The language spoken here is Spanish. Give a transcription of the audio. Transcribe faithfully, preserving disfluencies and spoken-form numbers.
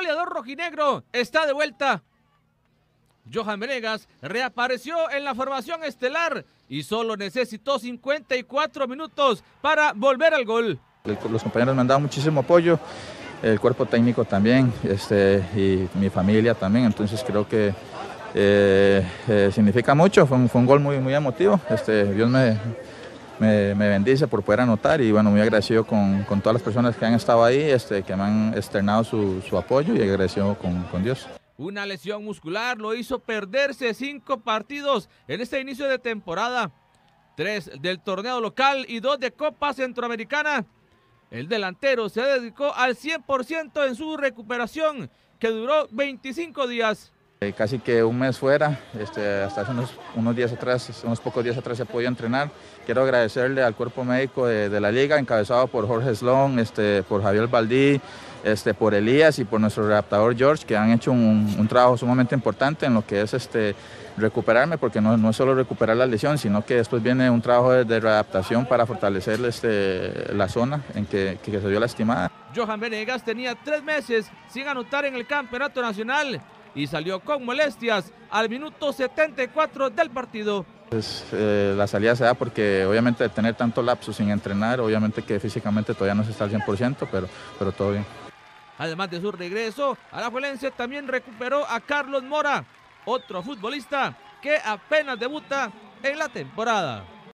goleador rojinegro está de vuelta. Johan Venegas reapareció en la formación estelar y solo necesitó cincuenta y cuatro minutos para volver al gol. Los compañeros me han dado muchísimo apoyo, el cuerpo técnico también, este, y mi familia también, entonces creo que eh, eh, significa mucho. Fue un, fue un gol muy, muy emotivo. Este, Dios me, me, me bendice por poder anotar y bueno, muy agradecido con, con todas las personas que han estado ahí, este, que me han externado su, su apoyo y agradecido con, con Dios. Una lesión muscular lo hizo perderse cinco partidos en este inicio de temporada, tres del torneo local y dos de Copa Centroamericana. El delantero se dedicó al cien por ciento en su recuperación, que duró veinticinco días. Casi que un mes fuera, este, hasta hace unos, unos días atrás, unos pocos días atrás se podía entrenar. Quiero agradecerle al cuerpo médico de, de la liga, encabezado por Jorge Sloan, este, por Javier Valdí, este, por Elías y por nuestro adaptador George, que han hecho un, un trabajo sumamente importante en lo que es este, recuperarme, porque no, no es solo recuperar la lesión, sino que después viene un trabajo de, de readaptación para fortalecer este, la zona en que, que, que se vio lastimada. Johan Venegas tenía tres meses sin anotar en el Campeonato Nacional y salió con molestias al minuto setenta y cuatro del partido. Pues, eh, la salida se da porque obviamente de tener tanto lapso sin entrenar, obviamente que físicamente todavía no se está al cien por ciento, pero, pero todo bien. Además de su regreso, Alajuelense también recuperó a Carlos Mora, otro futbolista que apenas debuta en la temporada.